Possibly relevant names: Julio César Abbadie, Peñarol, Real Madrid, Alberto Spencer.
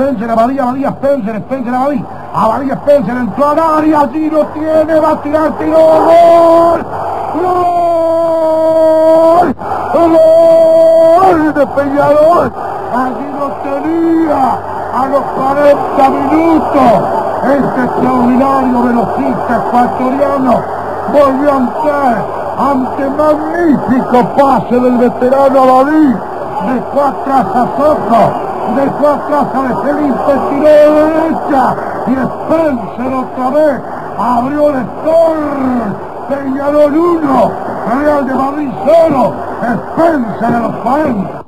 Spencer, Abbadie, Abbadie, Spencer, Spencer, Abbadie. Abbadie, Spencer, entró al área, allí lo tiene, va a tirar, tiró, gol. ¡Gol! ¡Gol de Peñarol! Allí lo tenía a los 40 minutos. Este extraordinario velocista ecuatoriano volvió a entrar ante magnífico pase del veterano Abbadie. Dejó atrás a Soto, dejó atrás a Felipe, tiró de derecha y Spencer otra vez abrió el score. Peñarol 1, Real de Madrid 0, Spencer a los 40.